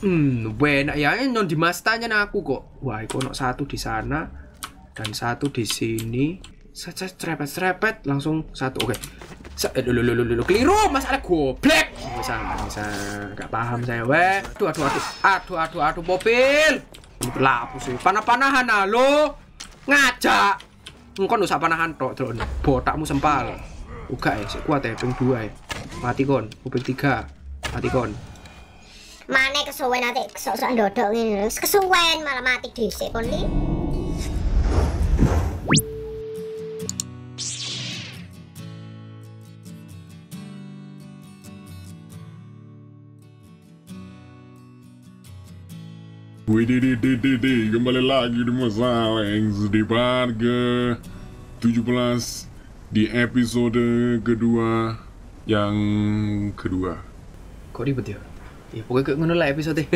Enak ya, non Dimas tanya aku kok. Wah, iku ono satu di sana dan satu di sini. Saya cerepet-cerepet langsung satu. Oke. Keliru, masalah goblok. Bisa enggak paham saya, weh. Aduh, mobil. Lapus sih. Panah-panahan lo. Ngajak. Engko ndak usah panahan tok, Dron. Botakmu sempal. Uga ya, sik kuat ya ping 2 ya. Mati kon, kuping 3. Mati kon. Mane kesuwen ate sok-sok ndodok ngene lho. Kesuwen malah mati dhisik kon iki. Widididididi, kembali lagi di Masalah yang Sedih Part ke-17 di episode kedua yang kedua. Kok ribet ya? Ya pokoknya ngono lah episode.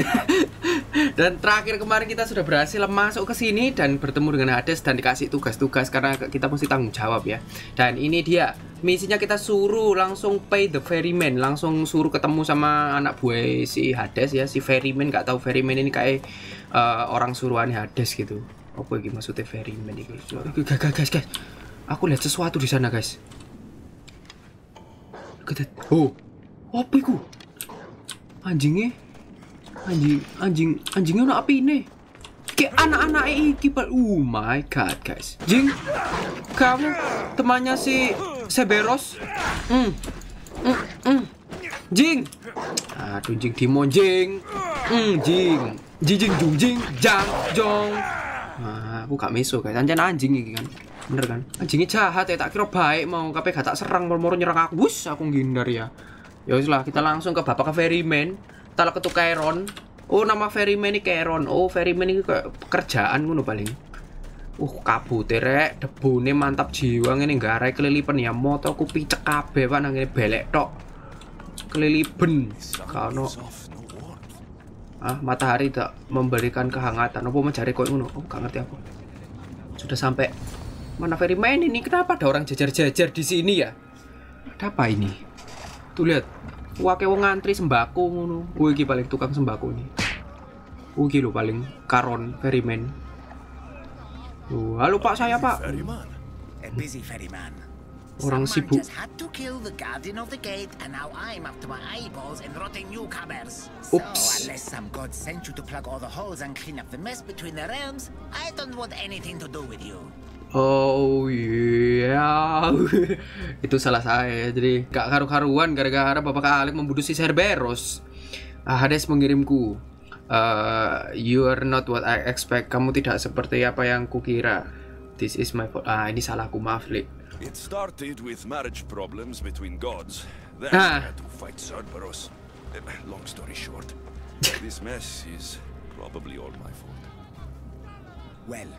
Dan terakhir kemarin kita sudah berhasil masuk ke sini dan bertemu dengan Hades dan dikasih tugas-tugas karena kita mesti tanggung jawab ya. Dan ini dia misinya, kita suruh langsung pay the ferryman, langsung suruh ketemu sama anak buah si Hades ya, si ferryman. Gak tahu ferryman ini kayak orang suruhan Hades gitu. Apa gitu maksudnya ferryman itu? Guys. Aku lihat sesuatu di sana, guys. Oh, apa itu? Anjingnya api ini. Kayak anak-anak iki, Pak. Oh my god, guys. Jing, kamu temannya si Cerberus? Jing. Aduh, jing dimonjing. Jing jang jong. Nah, aku gak meso, guys. Anjing iki kan. Bener kan? Anjingnya jahat ya, tak kira baik mau KP gak tak serang, moro-moro nyerang aku. Wus, aku ngindar ya. Ya wis lah, kita langsung ke bapak ferryman. Kita ketuk Kairon. Oh, nama ferryman ini Kairon. Oh, ferryman ini pekerjaan ngono paling. Kabute rek, debone mantap jiwa ngene nggarai kelilipen ya, motoku picek kabeh nang ngene belek tok. Kelilipen. Kano. Matahari tak memberikan kehangatan. Apa mencari koyo ngono? Aku gak ngerti apa. Sudah sampai. Mana ferryman ini? Kenapa ada orang jajar-jajar di sini ya? Ada apa ini? Tuh lihat, wake wong ngantri sembako ngono. Kuwi iki paling tukang sembako ini. Kuwi lho paling Kairon ferryman. Oh, halo Pak, saya Pak. Orang sibuk. Oops. Oh iya, itu salah saya. Jadi gak karu-karuan gara-gara Bapak Alek membunuh si Cerberus. Hades mengirimku. You are not what I expect. Kamu tidak seperti apa yang kukira. This is my fault. Ini salahku, maaf Lik. It started with marriage problems between gods. Then I had to fight Cerberus. Long story short, this mess is probably all my fault. Well.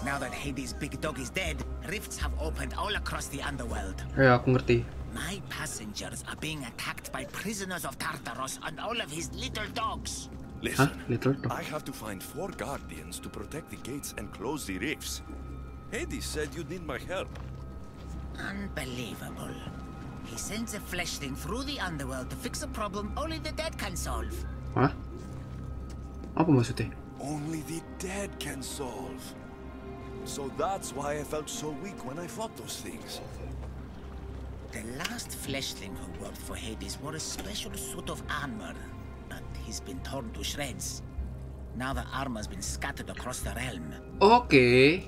Now that Hades' big dog is dead, rifts have opened all across the underworld. Ya, aku ngerti. My passengers are being attacked by prisoners of Tartarus and all of his little dogs. Listen, I have to find 4 guardians to protect the gates and close the rifts. Hades said you need my help. Unbelievable. He sends a fleshling through the underworld to fix a problem only the dead can solve. Hah? Apa maksudnya? Only the dead can solve. So that's why I felt so weak when I fought those things. The last fleshling who worked for Hades wore a special suit of armor, but he's been torn to shreds. Now the armor's been scattered across the realm. Okay.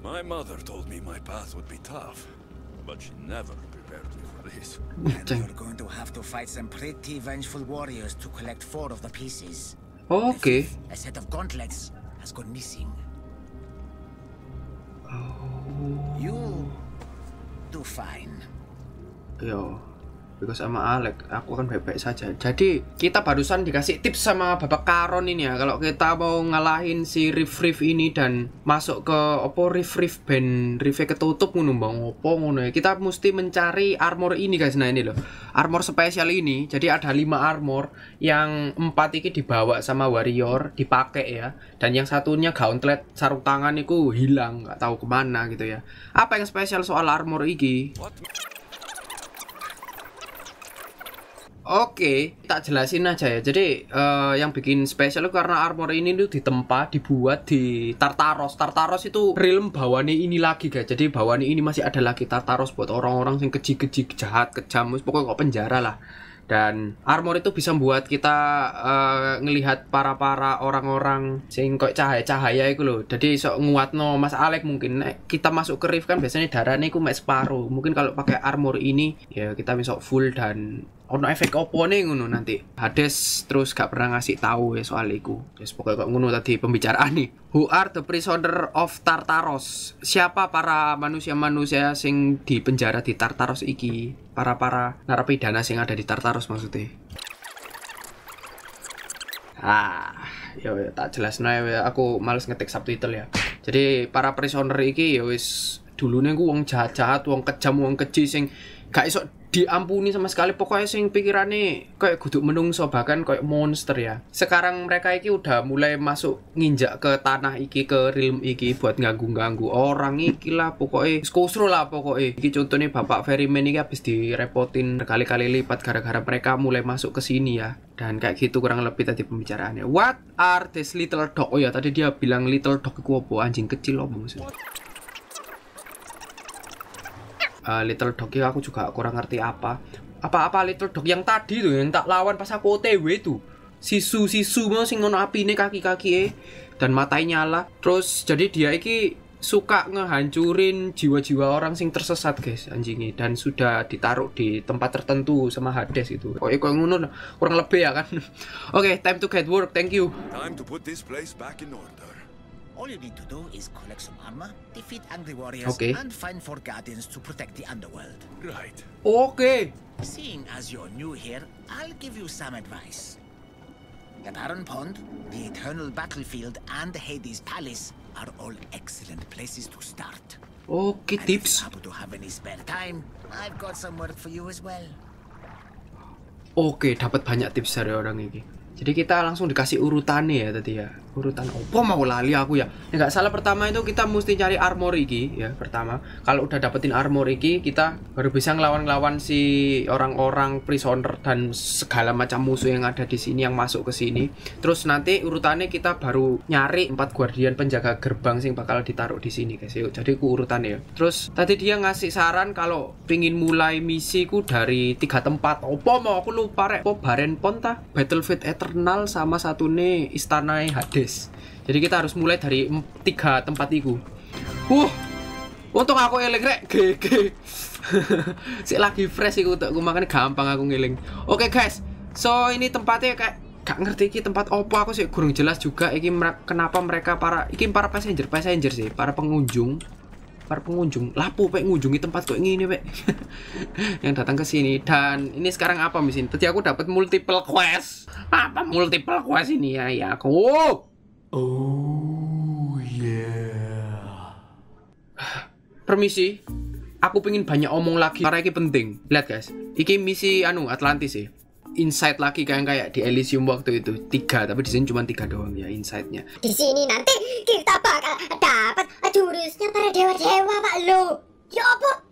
My mother told me my path would be tough, but she never prepared me for this. And you're going to have to fight some pretty vengeful warriors to collect 4 of the pieces. Okay. A set of gauntlets has gone missing. You do fine. Yo, because sama Alex, aku akan baik-baik saja. Jadi kita barusan dikasih tips sama Bapak Kairon ini ya, kalau kita mau ngalahin si Riff ini dan masuk ke opo Riff ben Riff ketutup ngono mbang opo ngono ya. Kita mesti mencari armor ini guys. Nah ini loh, armor spesial ini. Jadi ada 5 armor, yang 4 iki dibawa sama warrior dipakai ya. Dan yang satunya gauntlet sarung tangan itu hilang, nggak tahu kemana gitu ya. Apa yang spesial soal armor iki? Oke, tak jelasin aja ya. Jadi yang bikin spesial itu karena armor ini tuh ditempa, dibuat di Tartaros. Tartaros itu realm bawaannya ini lagi guys. Jadi bawaannya ini masih ada lagi Tartaros buat orang-orang yang keji-keji, jahat, kejam, pokoknya kok penjara lah. Dan armor itu bisa membuat kita ngelihat para-para orang-orang sing kok cahaya-cahaya itu loh. Jadi sok nguatno Mas Alex mungkin kita masuk ke rift kan biasanya darahnya itu mek separuh. Mungkin kalau pakai armor ini ya kita besok full dan ono efek opo nih ngono nanti. Hades terus gak pernah ngasih tahu ya soal iku. Terus pokoknya kok ngono tadi pembicaraan nih. Who are the prisoner of Tartaros? Siapa para manusia-manusia sing dipenjara di Tartaros iki? Para-para narapidana sing ada di Tartaros maksudnya. Yo, tak jelas ya. Aku males ngetik subtitle ya. Jadi para prisoner iki ya wis dulunya gue wong jahat-jahat, wong kejam, wong keji sing gak iso diampuni sama sekali, pokoknya sing pikirannya kayak guduk menungso, bahkan kayak monster ya. Sekarang mereka iki udah mulai masuk nginjak ke tanah iki, ke realm iki buat ganggu-ganggu orang iki lah pokoknya. Skosro lah pokoknya. Iki contohnya Bapak Ferryman iki habis direpotin berkali-kali lipat gara-gara mereka mulai masuk ke sini ya. Dan kayak gitu kurang lebih tadi pembicaraannya. What are these little dog? Oh ya tadi dia bilang little dog iku apa? Anjing kecil apa maksudnya? Little dog aku juga kurang ngerti apa little dog yang tadi tuh yang tak lawan pas aku OTW tuh sisu mau sing ngono apine kaki-kaki dan matanya nyala terus jadi dia iki suka ngehancurin jiwa-jiwa orang sing tersesat guys anjingnya dan sudah ditaruh di tempat tertentu sama Hades itu kok ngono kurang lebih ya kan. Oke, time to get work, thank you. Time to put this place back in order. All you need to do is collect some armor, defeat angry warriors, and find four guardians to protect the underworld. Right. Okay. Seeing as you're new here, I'll give you some advice. The Barren Pond, the Eternal Battlefield, and Hades Palace are all excellent places to start. Okay, and tips. If you happen to have any spare time, I've got some work for you as well. Okay, dapat banyak tips dari orang ini. Jadi kita langsung dikasih urutannya ya tadi ya. Urutan opo mau lali aku ya. Enggak salah pertama itu kita mesti cari armor iki ya pertama. Kalau udah dapetin armor iki kita baru bisa ngelawan-ngelawan si orang-orang prisoner dan segala macam musuh yang ada di sini yang masuk ke sini. Terus nanti urutannya kita baru nyari 4 guardian penjaga gerbang sing bakal ditaruh di sini guys. Yuk, jadi ku urutannya ya. Terus tadi dia ngasih saran kalau pingin mulai misiku dari 3 tempat. Opo mau aku lupa rek. Po Barren Pond ta? Battlefield Eternal sama satu nih istana Hades. Jadi kita harus mulai dari 3 tempat itu. Untung aku eling rek, GG. Sik lagi fresh iku untukku makane gampang aku ngeling. Oke guys, so ini tempatnya kayak gak ngerti iki tempat opo aku sih kurang jelas juga iki kenapa mereka para passenger sih, para pengunjung lapo pek ngunjungi tempat kok ngene pek yang datang ke sini. Dan ini sekarang apa mesin tadi aku dapat multiple quest ini ya aku permisi aku pengen banyak omong lagi karena ini penting. Lihat guys iki misi Atlantis sih insight lagi kayak di Elysium waktu itu 3 tapi di sini cuma 3 doang ya insightnya. Di sini nanti kita bakal dapat jurusnya para dewa-dewa pak lo. Ya apa?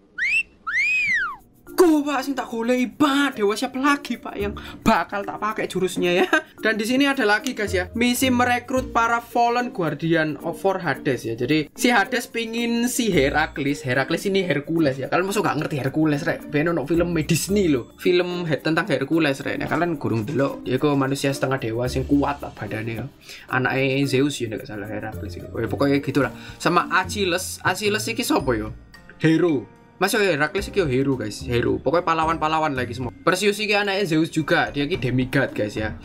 Ku pak sing tak goleki pak dewa siapa lagi pak yang bakal tak pakai jurusnya ya. Dan di sini ada lagi guys ya misi merekrut para fallen guardian of Hades ya. Jadi si Hades pingin si Herakles ini Hercules ya. Kalian masuk gak ngerti Hercules rek ben ono film Disney loh film tentang Hercules rek. Nah, kalian gurung delok ya kok manusia setengah dewa sing kuat lah badannya anaknya Zeus ya nggak salah Herakles pokoknya gitulah sama Achilles iki sapa yo hero. Masuk Herakles iki hero guys, hero. Pokoknya pahlawan-pahlawan lagi semua. Perseus iki anaknya Zeus juga, dia iki demigod guys ya.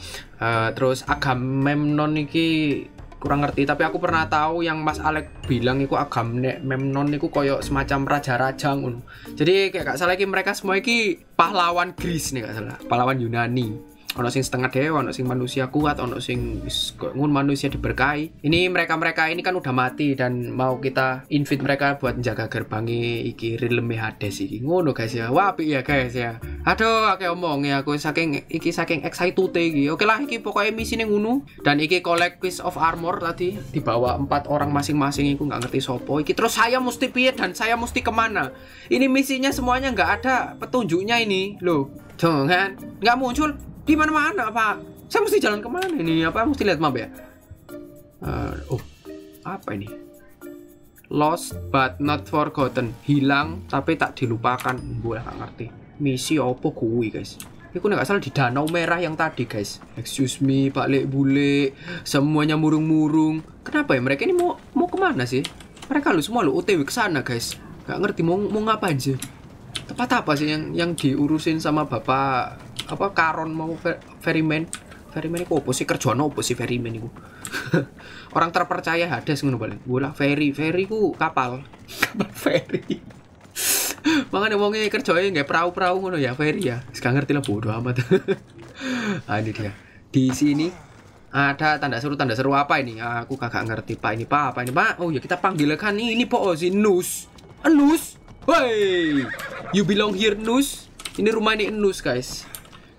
Terus Agamemnon iki kurang ngerti, tapi aku pernah tahu yang Mas Alex bilang iku Agamemnon iku koyo semacam raja-raja ngono. Jadi kayak gak salah iki mereka semua iki pahlawan Greece nih gak salah, pahlawan Yunani. Ono sing setengah dewa, ono sing manusia kuat, ono sing ngun manusia diberkahi. Ini mereka-mereka ini kan udah mati dan mau kita invite mereka buat menjaga gerbangnya iki realm Hades iki. Ngono guys ya. Wah, apik ya guys ya. Aduh, akeh omong ya aku saking excitute iki. Oke lah, iki pokoknya misine ngono. Dan iki collect piece of armor tadi dibawa 4 orang masing-masing, iku nggak ngerti sopo iki. Terus saya mesti piye dan saya mesti kemana? Ini misinya semuanya nggak ada petunjuknya ini. Loh, jangan nggak muncul di mana-mana, Pak. Saya mesti jalan kemana ini? Apa mesti lihat map ya? Apa ini? Lost but not forgotten. Hilang tapi tak dilupakan. Gue gak ngerti. Misi opo kuwi, guys? Iku nggak salah di danau merah yang tadi, guys. Excuse me, Pak Lek Bule. Semuanya murung-murung. Kenapa ya mereka ini mau kemana sih? Mereka lu semua lu OTW ke sana, guys. Nggak ngerti mau ngapain sih. Tempat apa sih yang diurusin sama Bapak apa Karon mau ferryman? Ferryman iku opo sih? Kerjaan opo sih ferryman iku? Orang terpercaya Hades ngono balik. Bola ferry ku kapal ferry. Makanya wongnya kerjanya nggak perahu-perahu ngono ya ferry ya. Sekarang ngerti lah, bodoh amat. Ah, ini dia. Di sini ada tanda seru apa ini? Aku kagak ngerti, Pak. Ini Pak apa ini, Pak? Oh ya, kita panggil kan ini po si Nus. Nus. Woi. You belong here, Nus. Ini rumah ini Nus, guys.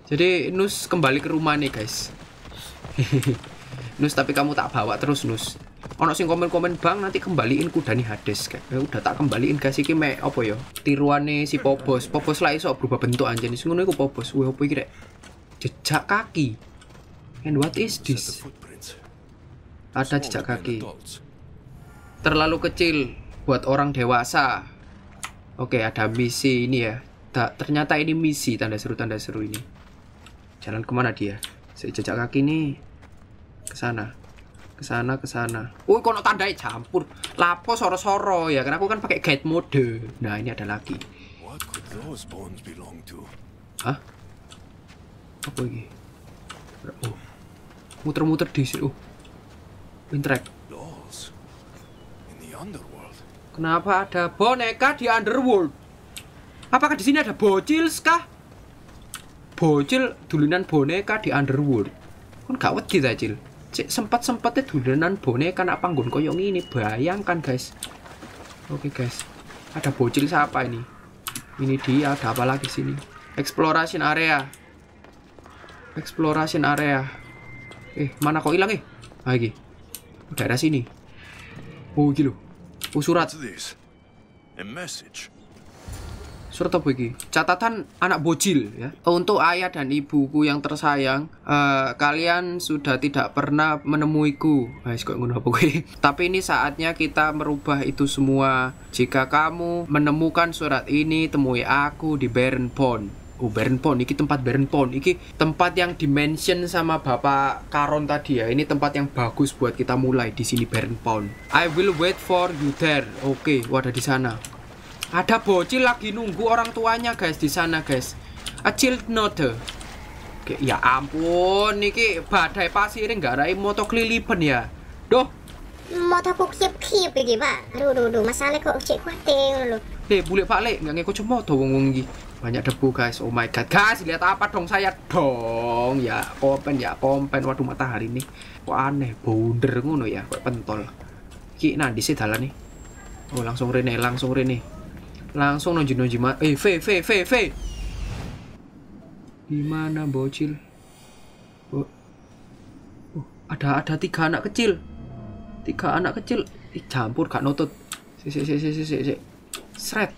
Jadi Nus kembali ke rumah nih, guys. Nus, tapi kamu tak bawa terus, Nus. Ono sing komen-komen, Bang, nanti kembaliin kuda nih Hades, kayak udah tak kembaliin guys. Iki me apa ya? Tiruane si Pobos lah iso berubah bentuk anjen. Sing ngono iku Pobos. Wih, apa iki rek? Jejak kaki. And what is this? Ada jejak kaki. Terlalu kecil buat orang dewasa. Oke, ada misi ini ya. Ternyata ini misi tanda seru ini. Jalan kemana dia? Si jejak kaki nih. Kesana. Woi, kono tandai campur. Lapo soro-soro ya, karena aku kan pakai guide mode. Nah, ini ada lagi. Hah? Apa ini? Oh, muter-muter di sini. Oh, interact. Kenapa ada boneka di underworld? Apakah di sini ada bocil kah? Bocil dulunan boneka di underworld. Kan gak wedi ta, Cil. Cek sempat-sempatnya dulanan boneka nak panggon koyong ini. Bayangkan, guys. Oke, guys. Ada bocil siapa ini? Ini dia. Ada apa lagi sini? Exploration area. Mana kok hilang, Lagi. Daerah sini. Oh, iki lho. Oh, surat. Serta bagi catatan anak bocil ya. Untuk ayah dan ibuku yang tersayang, kalian sudah tidak pernah menemuiku. Guys, kok ngono apa kowe? Tapi ini saatnya kita merubah itu semua. Jika kamu menemukan surat ini, temui aku di Baron Pond. Oh, Baron Pond, iki tempat Baron Pond. Iki tempat yang dimention sama Bapak Karon tadi ya. Ini tempat yang bagus buat kita mulai di sini Baron Pond. I will wait for you there. Oke, wadah di sana. Ada bocil lagi nunggu orang tuanya, guys, di sana, guys. A child node. Oke, ya ampun, niki badai pasir nggak ada moto kelilipan ya. Duh. Moto kip-kip iki, Pak. Aduh, masalah kok cek kuatir lho. Bule Pak Lek nggak ngeko moto wong iki. Banyak debu, guys. Oh my god, guys, lihat apa dong saya dong. Ya, kompen. Waduh, matahari nih. Kok aneh, bounder ngono ya, kok pentol. Iki nang dise dalan nih. Oh, langsung rene. Langsung nunjuk mana? Fe. Gimana bocil? Oh, ada 3 anak kecil. 3 anak kecil. Campur gak nutut. Si. Sret.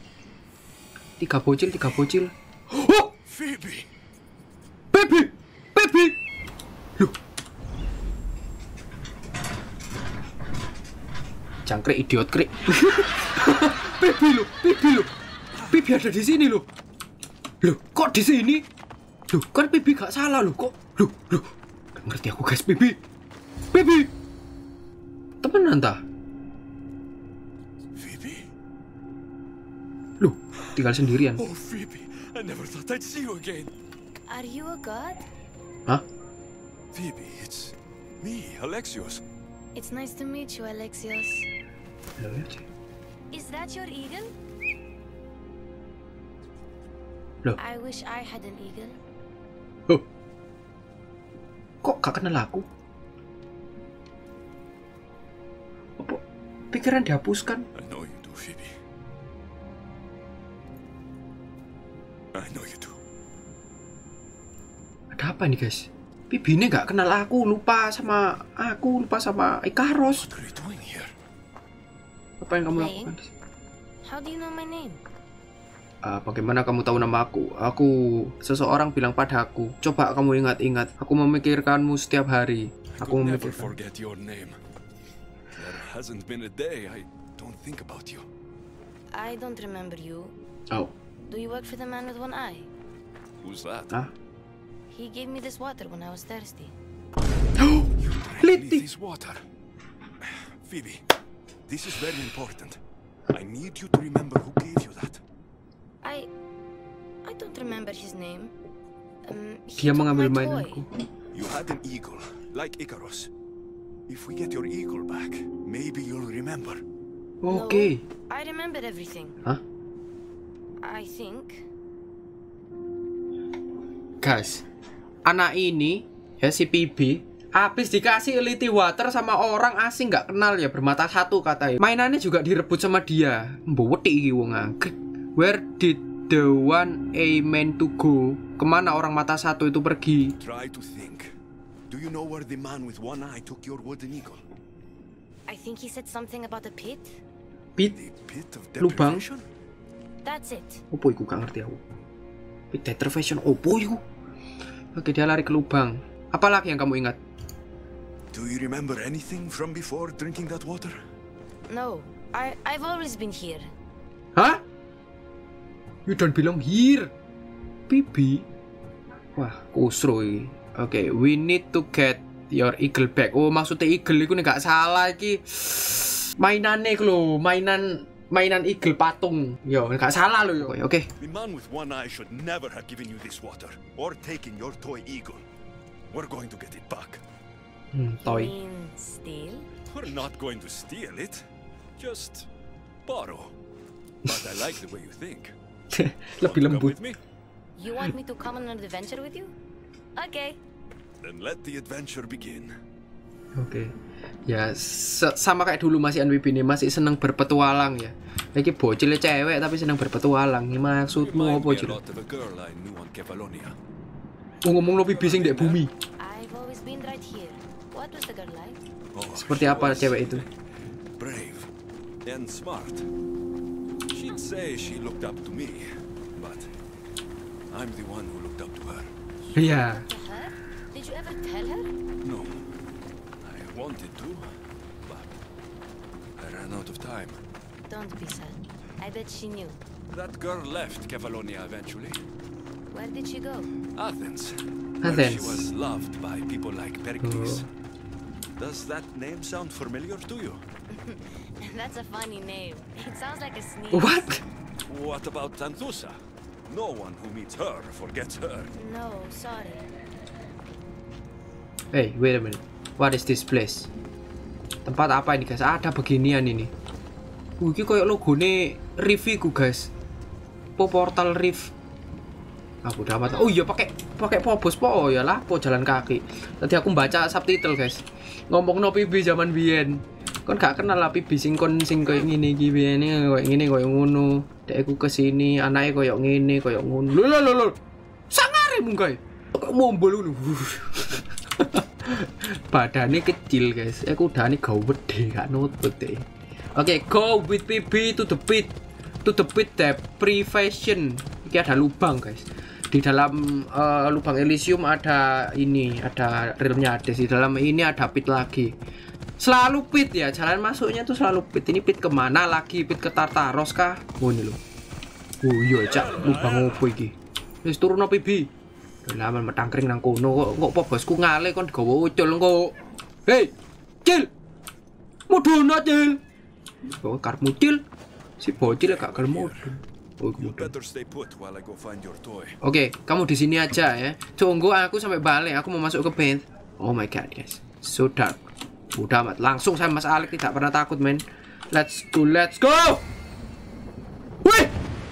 3 bocil. Oh, Baby. Loh. Jangkrik idiot krik. Pipi lu. Pipi ada di sini lu. Loh, kok di sini? Loh, kan pipi gak salah lu kok. Loh. Gak ngerti aku, guys, pipi. Pipi. Temenan ta? Pipi. Loh, tinggal sendirian. Oh, Pipi. I never thought I'd see you again. Are you a god? Hah? Pipi, it's me, Alexios. It's nice to meet you, Alexios. Hello, is that your eagle? Loh. I wish I had an eagle. Oh. Kok gak kenal aku? Apa? Pikiran dihapuskan. I know you do, Phoebe. Ada apa nih guys? Bibine nggak kenal aku, lupa sama Ikaros. Apa yang kamu lakukan? Bagaimana kamu tahu nama aku? Seseorang bilang padaku. Coba kamu ingat-ingat. Aku memikirkanmu setiap hari. Aku memikirkan. Oh. Do you work for the man with one eye? Who's that? Ah. He gave me this water when I was thirsty. You drank this water. Phoebe, this is very important. I need you to remember who gave you that. I don't remember his name. Dia mengambil mainanku. You had an eagle, like Ikaros. If we get your eagle back, maybe you'll remember. Okay. No, I remember everything. Huh? I think. Guys, anak ini ya si PB habis dikasih eliti water sama orang asing nggak kenal ya, bermata satu katanya. Mainannya juga direbut sama dia. Mboweti wong angkrik. Where did the one a man to go? Kemana orang mata satu itu pergi? Try to think. Do you know where the man with one eye took your wooden eagle? I think he said something about the pit. Pit? Lubang? That's it. Opo iku gak ngerti aku. Pit deprivation opo iku? Oke, dia lari ke lubang. Apalagi yang kamu ingat? Do you remember anything from before drinking that water? No, I've always been here. Hah? You don't belong here, Bibi. Wah, kusroi. Oke, we need to get your eagle back. Oh, maksudnya eagle itu nggak salah iki. Mainannya itu loh, mainan eagle patung. Yo, nggak salah loh. Oke. The man with one eye should never have given you this water or taken your toy eagle. We're going to get it back. Toy. Steal? We're not going to steal it. Just borrow. But I like the way you think. Lebih lembut. You want me to come on an adventure with you? Okay. Then let the adventure begin. Oke. Ya sama kayak dulu masih NPB ini masih seneng berpetualang ya. Iki bocil cewek tapi seneng berpetualang. Maksudmu apa sih? Ngomong lo pipi sing dek bumi. Seperti apa cewek itu? Brave and smart. She'd say she looked up to me, but I'm the one who looked up to her. Yeah. Did you ever tell her? No. I wanted to, but I ran out of time. Don't be sad. I bet she knew. That girl left Kefalonia eventually. Where did she go? Athens. Where she was loved by people like Pericles. Does that name sound familiar to you? That's a funny name. It sounds like a sneeze. What about Tanthusa? No one who meets her forgets her. No, sorry. Hey, wait a minute. What is this place? Tempat apa ini guys? Ada beginian ini. Ini kayak logone Rift iku guys. Po portal Rift. Aku udah amat. Oh iya pakai pobos po ya lah, po jalan kaki. Tadi aku baca subtitle guys. Ngomongno PB zaman biyen. Kon gak kenal lah PB sing kon koyo ngene iki biyen koyo ngono. Dekku kesini anake koyo ngene koyo ngono. Lho. Sangare mung kae. Kok mombol ngono. Badane kecil guys. Aku udane gawedhe gak nutut e. Oke, go with PB to the pit. To the pit deprivation. Iki ada lubang guys. Di dalam lubang Elysium ada ini, ada realmnya Hades. Di dalam ini ada pit lagi. Selalu pit ya, jalan masuknya tuh selalu pit. Ini pit kemana lagi? Pit ke Tartaros kah? Oh ini loh. Oh iya cak, lubang opo iki? Wis turun opo PB? Lama metangkring nang kono kok po bosku ngale kon digowo ucul kok. Hei, Cil. Mudhun Cil. Kok karepmu Cil? Si bocil gak gelem mudhun. Oke, kamu di sini aja ya. Tunggu aku sampai balik, aku mau masuk ke pit. Oh my god, guys. So dark. Udah amat, langsung saya Mas Alex tidak pernah takut men. Let's go. Wih,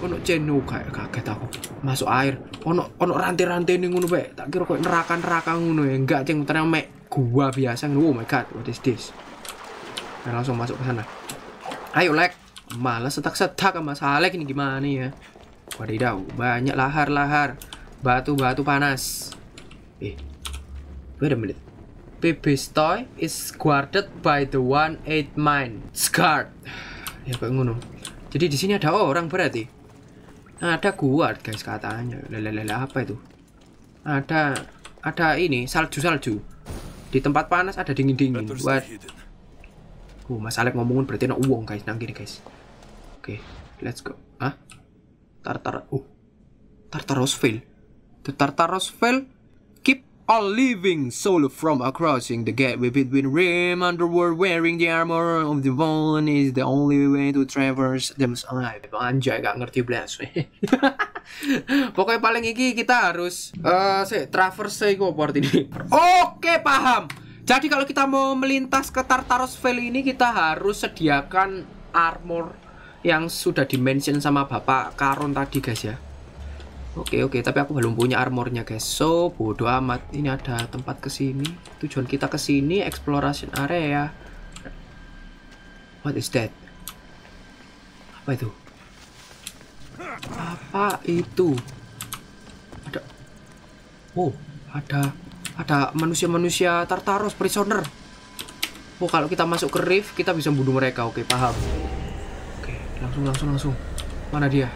ono ceno kayak kaget aku. Masuk air, ono rantai-rantai ning ngono bae. Tak kira koyo neraka-neraka ngono ya. Enggak ceng, ternyata mek gua biasa. Oh my god, what is this? Nah, langsung masuk ke sana. Ayo Lek, malah setak-setak sama Mas Alex ini gimana ya? Wadidaw, banyak lahar-lahar, batu-batu panas. Wait a minute. PB's toy is guarded by the 18 mine guard. Ya kayak ngono. Jadi di sini ada orang berarti. Ada guard guys katanya. Lelah apa itu? Ada ini salju-salju. Di tempat panas ada dingin-dingin. Buat. Mas Alex ngomongin berarti nak uang guys nang gini guys. Oke, let's go. Tartaros Vale. The Tartaros Vale keep all living soul from crossing the gateway between realm underworld. Wearing the armor of the fallen is the only way to traverse them alive. Anjay, gak ngerti blas. Pokoknya paling iki kita harus traverse iku apa artine. Oke, paham. Jadi kalau kita mau melintas ke Tartaros Vale ini kita harus sediakan armor yang sudah dimention sama Bapak Karun tadi guys ya. Oke, tapi aku belum punya armornya guys. So, bodo amat. Ini ada tempat ke sini. Tujuan kita ke sini exploration area. What is that? Apa itu? Ada. Oh, ada manusia-manusia Tartaros prisoner. Oh, kalau kita masuk ke rift kita bisa bunuh mereka. Oke, paham. Oke, langsung. Mana dia?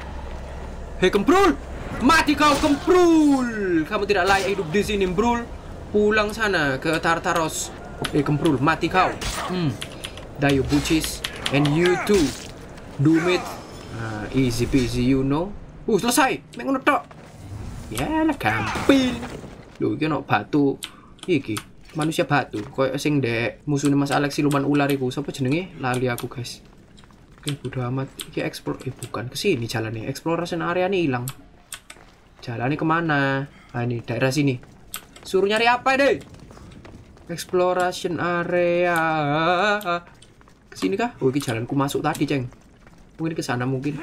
Hei, kemprul! Mati kau kemprul. Kamu tidak layak hidup di sini, Brul. Pulang sana ke Tartaros. Kemprul, mati kau. Die you bucis. And you too. Doom it. Easy peasy, you know. Selesai. Mengono tok. Yalah, gampil. Loh, iki ono batu. Iki manusia batu. Koyo sing ndek musuhne Mas Alex siluman ular iku. Sopo jenenge? Lali aku, guys. Oke, bodo amat. Iki explore. Bukan ke sini jalannya. Exploration area ini hilang. Jalannya kemana? Nah, ini daerah sini. Suruh nyari apa deh? Exploration area. Kesini kah? Oh, ini jalanku masuk tadi, ceng. Mungkin ke sana mungkin.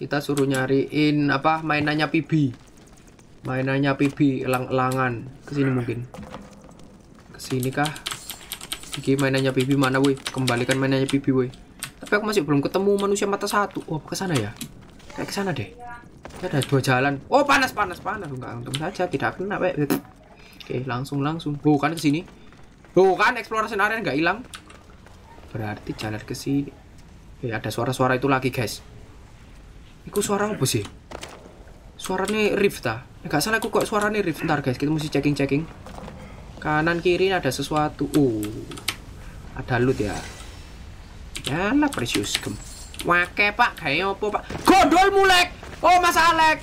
Kita suruh nyariin apa? Mainannya PB. Mainannya PB elang-elangan. Kesini mungkin. Kesini kah? Iki mainannya PB mana, woi? Kembalikan mainannya PB, woi. Tapi aku masih belum ketemu manusia mata satu. Oh, ke sana ya? Kayak ke sana deh. Ada dua jalan. Oh, panas. Enggak, untung saja tidak kena. Oke, langsung. Bukan ke sini. Bukan exploration area enggak hilang. Berarti jalan ke sini. Ada suara-suara itu lagi, guys. Iku suara apa sih? Suaranya rift ta? Enggak salah aku kok suaranya rift. Ntar guys, kita mesti checking. Kanan kiri ada sesuatu. Oh. Ada loot ya. Yalah, precious gem. Wake, Pak. Kayak opo, Pak? Godol mulek. Oh, Mas Alex.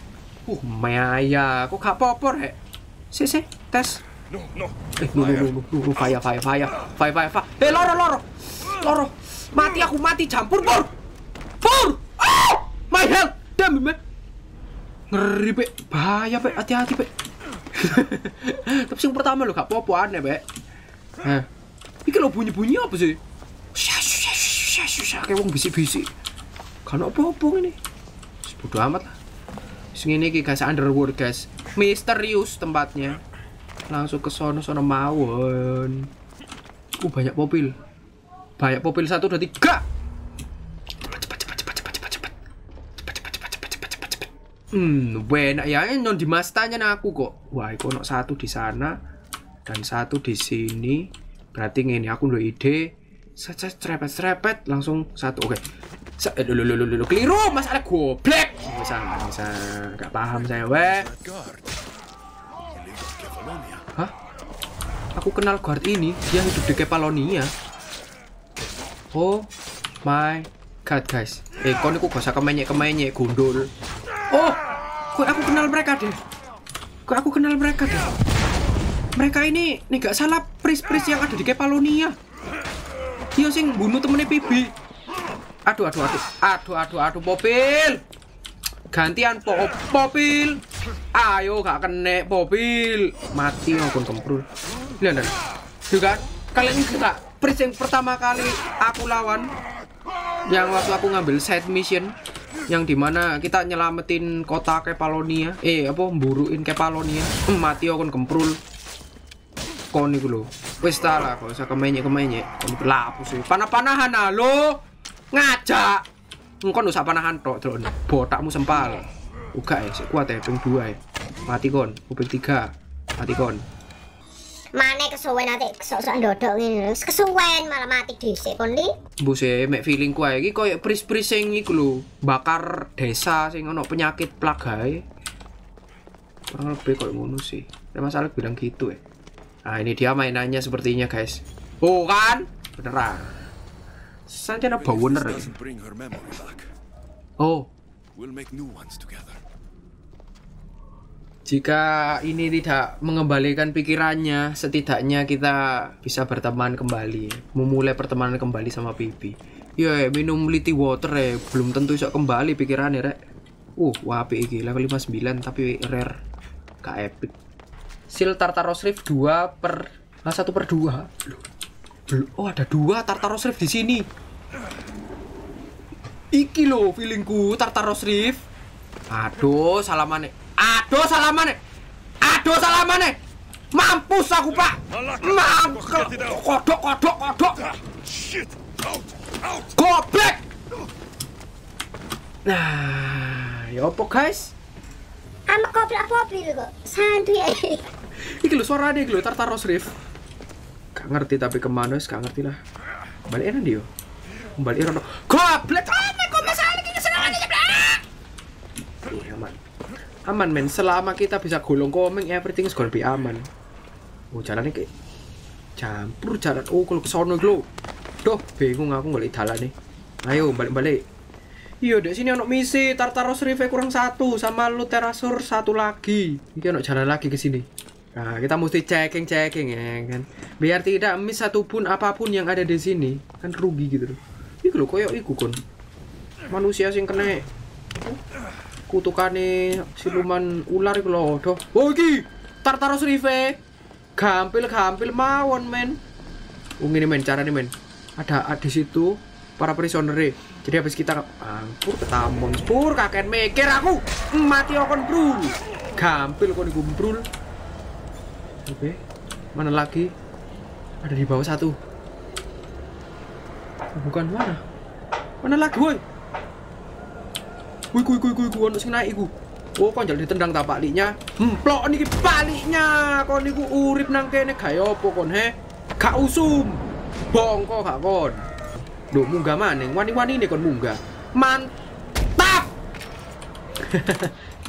Maya, kok gak popor, hek? Sih, tes. No. Fire. Loro. Aku mati campur, Pur. Oh, my health. Damn, man. Ngeri, Pak. Bahaya, Pak. Hati-hati, Pak. Tapi yang pertama lo gak popo aneh, Pak. Iki lo bunyi-bunyi apa sih? Susah kayak wong bisik-bisik. Kan opo ini? Bodo amat lah. Segini iki guys underworld guys. Misterius tempatnya. Langsung ke sono mawon. Banyak mobil. Banyak mobil 1 2 3. Cepat. Enak ya non di mastanya aku kok. Wah, iku ono 1 di sana dan 1 di sini. Berarti ngene aku nduwe ide. Serepet langsung 1. Oke. Lho, keliru, Mas Alex goblek. Bisa. Gak paham saya, weh. Hah? Aku kenal guard ini, dia hidup di Kefalonia. Oh my god, guys. Kon iku gak usah kemenyek-kemenyek, gondol. Oh, kok aku kenal mereka deh. Mereka ini gak salah pris-pris yang ada di Kefalonia. Dia sing bunuh temennya PB. Aduh, mobil. Gantian mobil. Ayo gak kena mobil. Mati ngomong kemprul. Lihat. Juga kalian kita pris yang pertama kali aku lawan yang waktu aku ngambil side mission yang dimana kita nyelamatin kota Kefalonia. Mburuin Kefalonia. Mati ngomong kemprul. Kon iku lho. Wis ta lah, gak usah kemenyek-kemenyek. Kon lapus iki. Panah-panahan lho. Ngajak engkau nusapanahan tok drone botakmu sempal uga sik kuat ping 2 mati kon, kuping 3 mati kon. Mane kesuwen ate sok-sokan ndodok ngene lho, kesuwen malah mati dhisik kon li. Mbuse mek feeling ku ae iki koyo pris-pris sing iku lho, bakar desa sing ono penyakit plagae. Kurang lebih koyo ngono sih. Mas Alek bilang gitu ya. Nah, ini dia mainannya sepertinya, guys. Oh kan? Beneran. Sanjana bener. Oh. Jika ini tidak mengembalikan pikirannya, setidaknya kita bisa berteman kembali, memulai pertemanan kembali sama Bibi. Ya, minum liti water ya, belum tentu bisa kembali pikirannya, Rek. Wah, PG level 59 tapi rare. Gak epic. Seal Tartaros Rift 1/2. Loh. Oh, ada 2 Tartaros Rift di sini. Iki loh feelingku Tartaros Rift. Aduh, salamane. Aduh salamane. Aduh salamane. Mampus aku, Pak. Mampus. Kodok. Shit. Out. Goblek. Nah, ya opo, guys? Ama goblek apa-apa kok. Santuy ae. Iki lho suarane iki lho Tartaros Rift. Gak ngerti tapi kemana wis gak ngerti lah. Balikin ndi yo. Balikin ono. Goblek. Kok masalah iki seneng aja, Blak. Iya, man. Aman men, selama kita bisa golong komeng everything is gonna be aman. Oh, jalannya kayak campur jalan. Oh, kalau kesono lo. Duh, bingung aku nggak lihat jalan nih. Ayo balik-balik. Iya, di sini ono misi Tartaros Rift kurang 1 sama Luterasur 1 lagi. Ini ono jalan lagi ke sini. Nah, kita mesti checking ya kan. Biar tidak miss satu pun apapun yang ada di sini. Kan rugi gitu loh. Iki lho koyo iku kon. Manusia sing kena. Kutukane siluman ular iku lho. Oh iki Tartaros Rift. Gampil mawon men. Ngene men carane men. Ada di situ para prisoner. Jadi habis kita angkur ketambon pur kakek mikir aku. Mati kon brul. Gampil kon gumbrul. Oke. Mana lagi? Ada di bawah 1. Bukan mana? Mana lagi, woi? Kuy ono sing naik iku. Oh, kok njal ditendang ta paliknya. Hemplok niki paliknya. Kon niku urip nang kene gawe apa kon he? Gak usum. Bongko gak kon. Lho munggah maning, wani-wanine kon munggah. Mantap.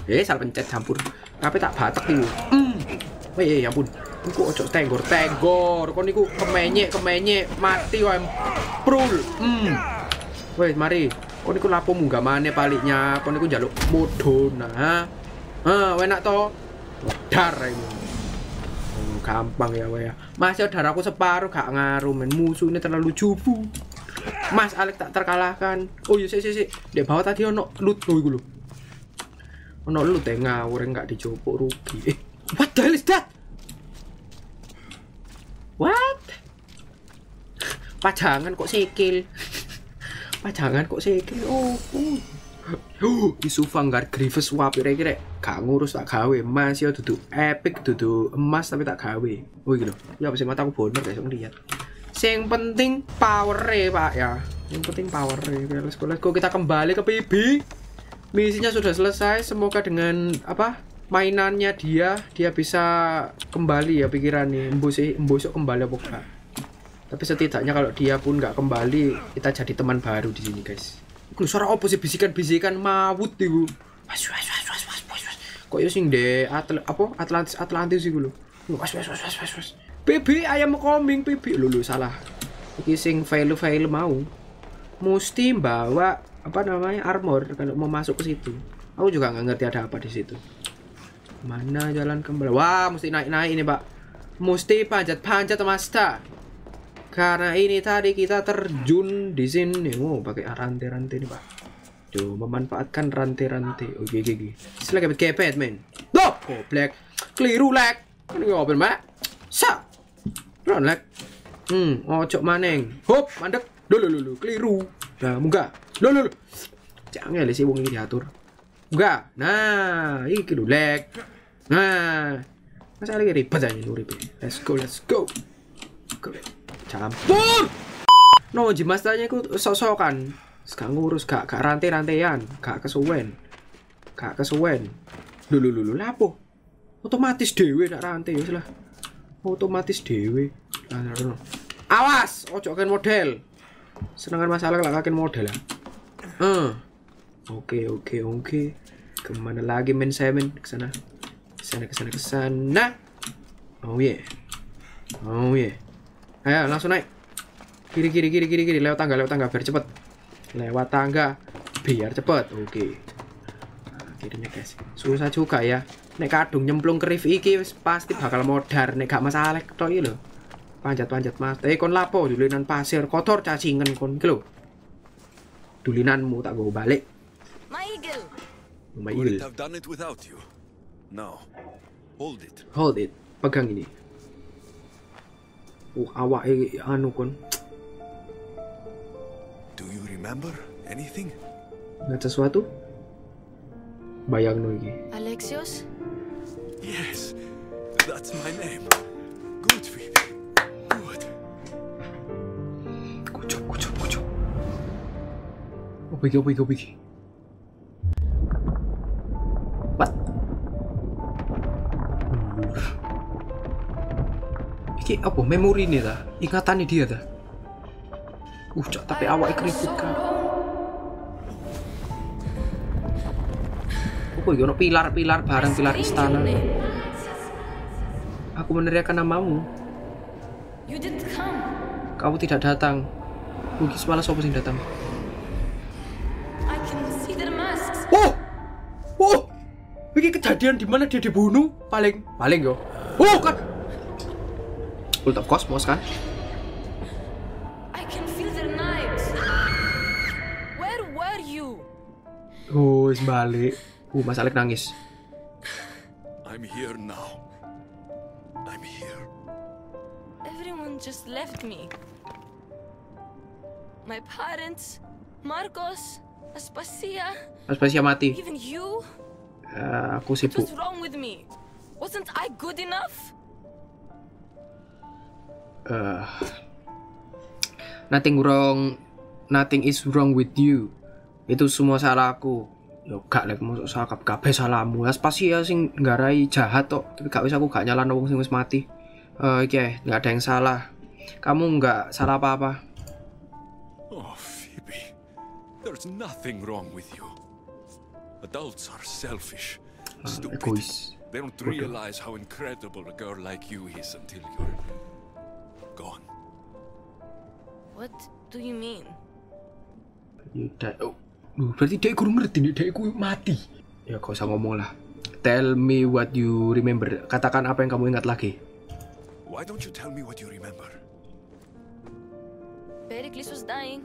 Salah pencet campur. Tapi tak batek iku. Ya ampun. Iku ojo tenggor. Kon niku kemenyek mati wae. Prul. Wes mari. Kon iku lapo munggah maneh paliknya, kon iku njaluk mudhun. Nah, enak to. Dar iku. Gampang ya wae. Mas yo daraku separuh gak ngaruh men, musuhnya terlalu cupu. Mas Alex tak terkalahkan. Oh yo sik. Ndek bawah tadi ono loot lho iku lho. Ono loot ngawur gak dijopuk rugi. What the hell is that? What? Pajangan kok sikil. Jangan kok seki. Isu Vanguard Grievous wapire iki rek gak ngurus tak gawe. Mas yo duduk epic, duduk emas tapi tak gawe. Oh iki lho. Ya wis mataku bener besok lihat. Sing penting power-e, Pak ya. Yang penting power-e. Let's go kita kembali ke PB. Misinya sudah selesai. Semoga dengan mainannya dia bisa kembali ya pikirannya. Mbosok kembali apa enggak. Tapi setidaknya kalau dia pun nggak kembali, kita jadi teman baru di sini, guys. Iku suara opo sih bisikan-bisikan mawut iku. Was. Koyo sing de Atlantis iku lho. Was. PB ayam koming PB lho salah. Iki sing fail mau. Mesti bawa armor kalau mau masuk ke situ. Aku juga nggak ngerti ada apa di situ. Mana jalan kembali? Wah, mesti naik ini, Pak. Mesti panjat master. Karena ini tadi kita terjun di sini. Pakai rantai-rantai nih, Pak. Duh, memanfaatkan rantai-rantai. Oke. Silahkan kepet, men. Loh, goblek. Keliru, lek. Kan ngobrol, Mbak. Sa. Ron, lek. Ocok maneng. Hop, mandek. Loh. Keliru. Nah, munggah. Loh. Jangan sih wong ini diatur. Munggah. Nah, iki lho, lek. Nah. Masa lagi ribet aja urip. Let's go. Campur. No, jimasternya aku sok-sokan. Gak ngurus, gak rantai-rantaian, gak kesuwen. Dulu lapo. Otomatis dewe dak rantai wis lah. Otomatis dewe. Awas, ojo kan model. Senengan masalah lah kaken model lah. Oke. Kemana lagi men saya men? Kesana. Oh yeah. Ayo langsung naik. Kiri. Lewat tangga biar cepet. Oke. Kirinya guys. Susah juga ya. Nek kadung nyemplung ke rift iki wis pasti bakal modar nek gak masalah tok iki lho. Panjat-panjat Mas. Kon lapo dulinan pasir kotor cacingen kon iki lho. Dulinanmu tak go balik. My eagle. I've done it without you. Now. Hold it. Pegang ini. Awake anu kon. Do you remember anything? Nggak sesuatu? Bayangno iki. Alexios? Yes. That's my name. Good. Kucuk. Oke. What? Iki apa memori ini lah, ingatan dia dah. Cok tapi awak keriput kan. Apa ini pilar-pilar barang pilar istana. Aku meneriakan namamu. Kamu tidak datang. Bugis malah siapa yang datang? Oh, ini kejadian di mana dia dibunuh? Paling yo. Oh kan. Ultap kosmos kan? I can feel their knives. Where were you? Balik. Mas Alek nangis. I'm here now. I'm here. Everyone just left me. My parents, Marcos, Aspasia mati. Even you? Aku sibuk. What's wrong with me? Wasn't I good enough? Nothing is wrong with you. Itu semua salahku. Yo gak lek mosok salah kabeh salahmu. Aspasia sing nggarai jahat tok, tapi gak wis aku gak nyalano wong sing wis mati. Iki gak ada yang salah. Kamu gak salah apa-apa. Oh, Phoebe. There's nothing wrong with you. Adults are selfish. Stupid. They don't realize how incredible a girl like you is until you're gone. What do you mean? Berarti dia kurang ngerti nih, dia ku mati. Ya kau usah ngomong lah. Tell me what you remember. Katakan apa yang kamu ingat lagi. Why don't you tell me what you remember? Pericles was dying.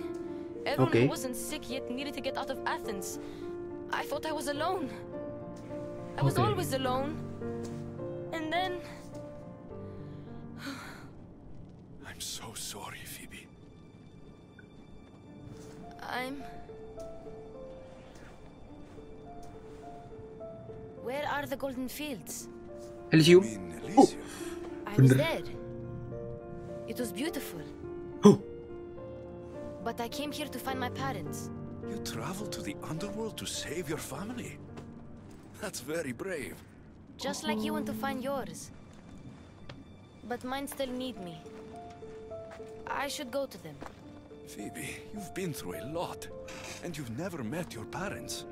Everyone who wasn't sick yet needed to get out of Athens. I thought I was alone. I was always alone. And then so sorry, Phoebe. Where are the golden fields? Elysium. I was dead. It was beautiful. But I came here to find my parents. You traveled to the underworld to save your family? That's very brave. Just like you want to find yours. But mine still need me. I should go to them. Phoebe, you've been through a lot, and you've never met your parents.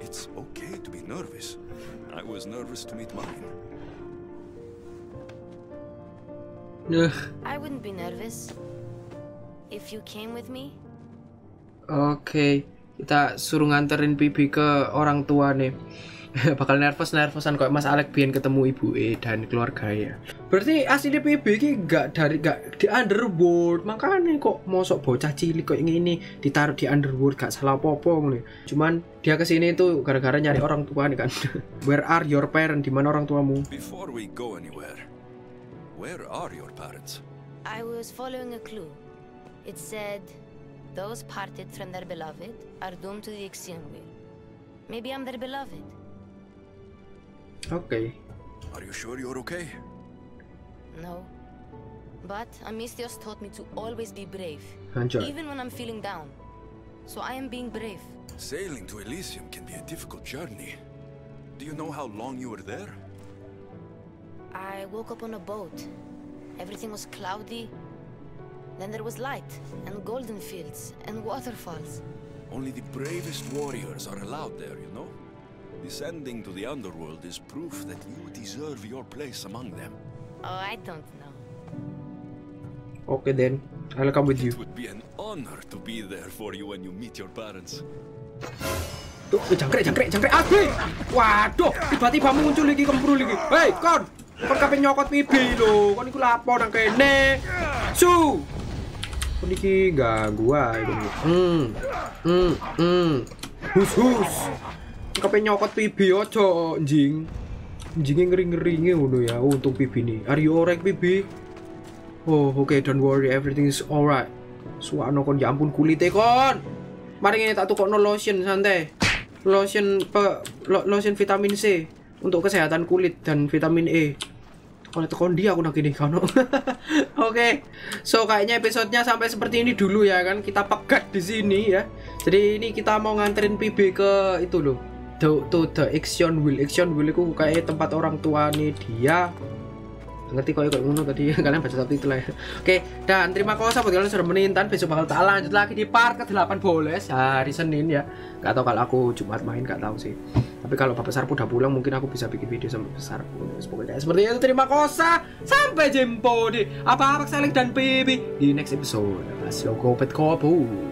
It's okay to be nervous. I was nervous to meet mine. I wouldn't be nervous if you came with me. Okay, kita suruh nganterin Phoebe ke orang tua nih. Bakal nervous-nervousan kok Mas Alek biyen ketemu ibu dan keluarga ya. Berarti asli PB iki gak di underworld. Makanya kok mosok bocah cilik kok ngene ditaruh di underworld gak salah apa-apa ngono. Cuman dia kesini itu gara-gara nyari orang tua nih kan. Where are your parents? Di mana orang tuamu? Before we go anywhere. Where are your parents? I was following a clue. It said those parted from their beloved are doomed to the Elysium Wheel. Maybe I'm their beloved. Okay. Are you sure you're okay? No. But Amistios taught me to always be brave. Even when I'm feeling down. So I am being brave. Sailing to Elysium can be a difficult journey. Do you know how long you were there? I woke up on a boat. Everything was cloudy. Then there was light, and golden fields, and waterfalls. Only the bravest warriors are allowed there, you know? Descending to the underworld is proof that you deserve your place among them. Oh, I don't know. Okay then, I'll come with you. It would be an honor to be there for you when you meet your parents. Tuh, jangkrik, asli. Waduh, tiba-tiba muncul lagi kemprul lagi. Hei, kon kape nyokot pipi lho, kon iku lapo nang kene. Su. Kon iki ganggu ae kon. Hus. Kape nyokot pipi ojo anjing. Anjinge ngeri-ngeringe ngono ya, untung pipi ni. Are you alright pipi? Oh, okay, don't worry, everything is alright. Suwano kon, ya ampun kulite kon. Mari ngene tak tukokno lotion santai. Lotion vitamin C untuk kesehatan kulit dan vitamin E. Kalau kondi aku nak gini kan. Oke. So kayaknya episodenya sampai seperti ini dulu ya kan. Kita pegat di sini ya. Jadi ini kita mau nganterin PB ke itu loh. The Action Wheel. Action Wheel itu kayak tempat orang tua nih dia. Ngerti kok ngono tadi kalian baca subtitle ya. Oke, dan terima kasih buat kalian sudah menonton. Besok bakal tak lanjut lagi di part ke-8 boles hari Senin ya. Gak tau kalau aku Jumat main, gak tau sih. Tapi kalau Pak Besar udah pulang mungkin aku bisa bikin video sama Besar. Pokoknya seperti itu, terima kasih. Sampai jumpa di apa-apa Selek dan Pipi di next episode. Let's go pet kopu.